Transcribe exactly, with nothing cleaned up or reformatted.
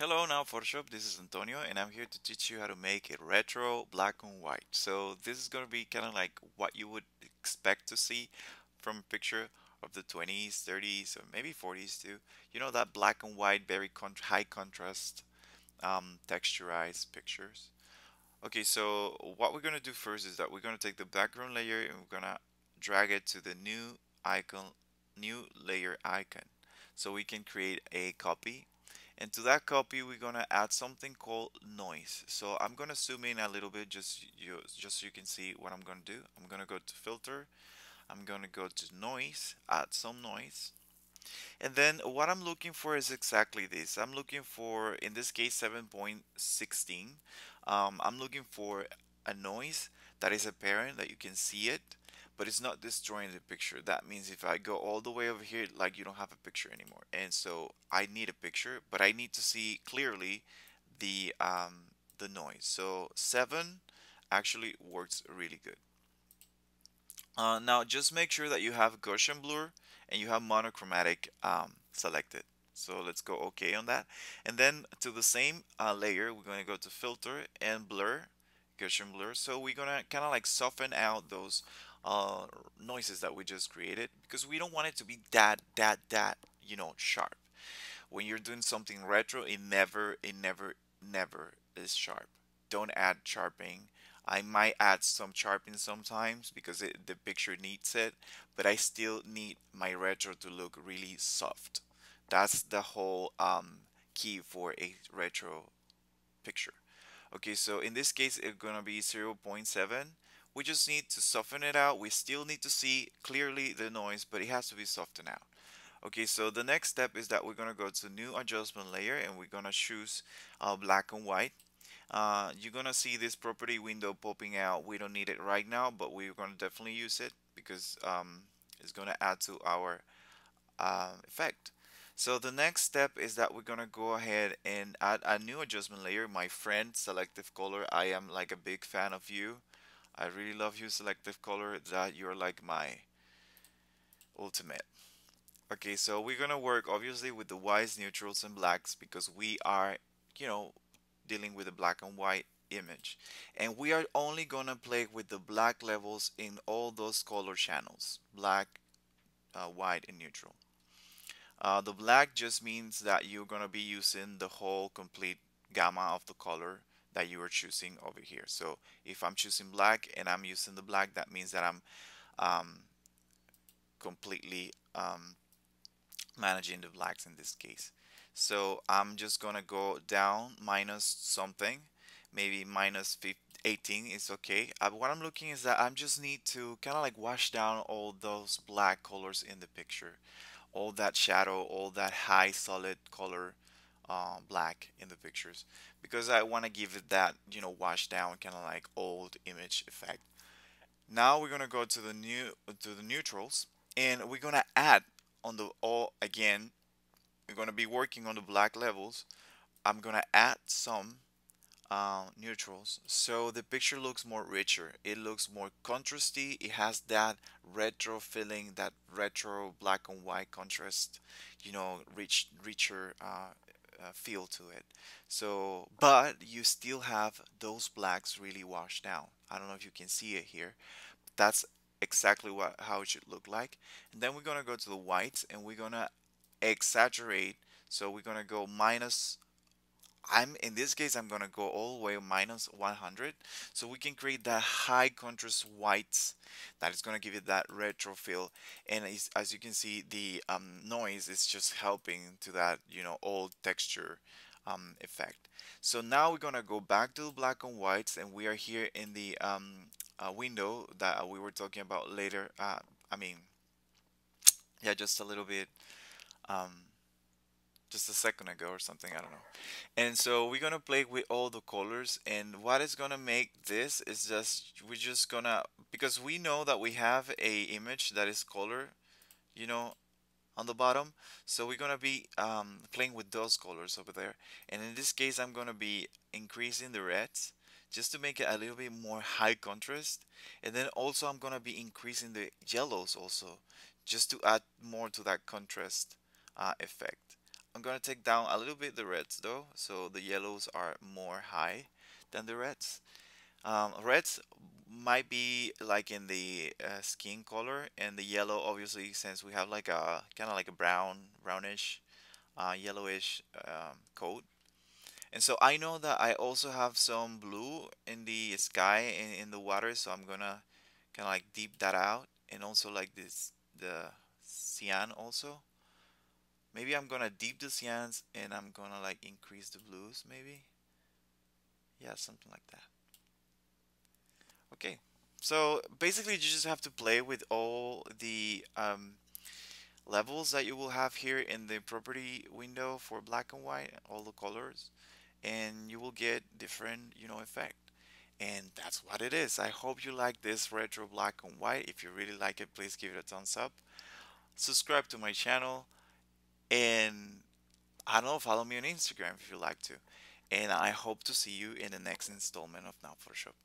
Hello now Photoshop, this is Antonio and I'm here to teach you how to make a retro black and white. So this is going to be kind of like what you would expect to see from a picture of the twenties, thirties, or maybe forties too. You know, that black and white, very con high contrast, um, texturized pictures. Okay, so what we're going to do first is that we're going to take the background layer and we're going to drag it to the new icon, new layer icon. So we can create a copy. And to that copy, we're gonna add something called noise. So I'm gonna zoom in a little bit, just you, just so you can see what I'm gonna do. I'm gonna go to filter. I'm gonna go to noise, add some noise. And then what I'm looking for is exactly this. I'm looking for, in this case, seven point sixteen. Um, I'm looking for a noise that is apparent, that you can see it, but it's not destroying the picture. That means if I go all the way over here, like, you don't have a picture anymore. And so I need a picture, but I need to see clearly the um, the noise. So seven actually works really good. Uh, now just make sure that you have Gaussian blur and you have monochromatic um, selected. So let's go okay on that. And then to the same uh, layer, we're going to go to filter and blur, Gaussian blur. So we're going to kind of like soften out those uh noises that we just created, because we don't want it to be that that that you know, sharp. When you're doing something retro, it never it never never is sharp. Don't add sharpening. I might add some sharpening sometimes because it, the picture needs it, but I still need my retro to look really soft. That's the whole um key for a retro picture. Okay, so in this case it's gonna be zero point seven. We just need to soften it out. We still need to see clearly the noise, but it has to be softened out. Okay, so the next step is that we're going to go to new adjustment layer and we're going to choose uh, black and white. Uh, you're going to see this property window popping out. We don't need it right now, but we're going to definitely use it because um, it's going to add to our uh, effect. So the next step is that we're going to go ahead and add a new adjustment layer. My friend, Selective Color, I am like a big fan of you. I really love you, Selective Color, that you're like my ultimate. Okay, so we're gonna work obviously with the whites, neutrals, and blacks, because we are, you know, dealing with a black and white image. And we are only gonna play with the black levels in all those color channels, black, uh, white, and neutral. Uh, the black just means that you're gonna be using the whole complete gamma of the color that you are choosing over here. So if I'm choosing black and I'm using the black, that means that I'm um, completely um, managing the blacks in this case. So I'm just gonna go down minus something, maybe minus eighteen is okay. Uh, what I'm looking is that I just need to kind of like wash down all those black colors in the picture, all that shadow, all that high solid color. Uh, black in the pictures, because I want to give it that, you know, washed down kind of like old image effect. Now we're gonna go to the new to the neutrals, and we're gonna add on the all again. We're gonna be working on the black levels. I'm gonna add some uh, neutrals so the picture looks more richer. It looks more contrasty. It has that retro feeling, that retro black and white contrast. You know, rich, richer. Uh, Uh, feel to it. So, but you still have those blacks really washed down. I don't know if you can see it here. That's exactly what how it should look like. And then we're gonna go to the whites and we're gonna exaggerate. So we're gonna go minus. I'm in this case I'm gonna go all the way minus one hundred. So we can create that high contrast whites that is gonna give you that retro feel. And as you can see, the um, noise is just helping to that, you know, old texture um, effect. So now we're gonna go back to the black and whites, and we are here in the um, uh, window that we were talking about later. Uh, I mean, yeah, just a little bit. Um, just a second ago or something, I don't know. And so we're gonna play with all the colors, and what is gonna make this is just, we're just gonna, because we know that we have a image that is color, you know, on the bottom, so we're gonna be um, playing with those colors over there. And in this case I'm gonna be increasing the reds just to make it a little bit more high contrast, and then also I'm gonna be increasing the yellows also, just to add more to that contrast uh, effect. I'm going to take down a little bit the reds though, so the yellows are more high than the reds. Um, reds might be like in the uh, skin color, and the yellow obviously, since we have like a kind of like a brown, brownish, uh, yellowish um, coat. And so I know that I also have some blue in the sky and in the water, so I'm gonna kind of like deep that out, and also like this, the cyan also. Maybe I'm gonna deep the cyans and I'm gonna like increase the blues, maybe. Yeah, something like that. Okay, so basically you just have to play with all the um, levels that you will have here in the property window for black and white, all the colors, and you will get different, you know, effect. And that's what it is. I hope you like this retro black and white. If you really like it, please give it a thumbs up. Subscribe to my channel, and I don't know, follow me on Instagram if you like to. And I hope to see you in the next installment of Now Photoshop.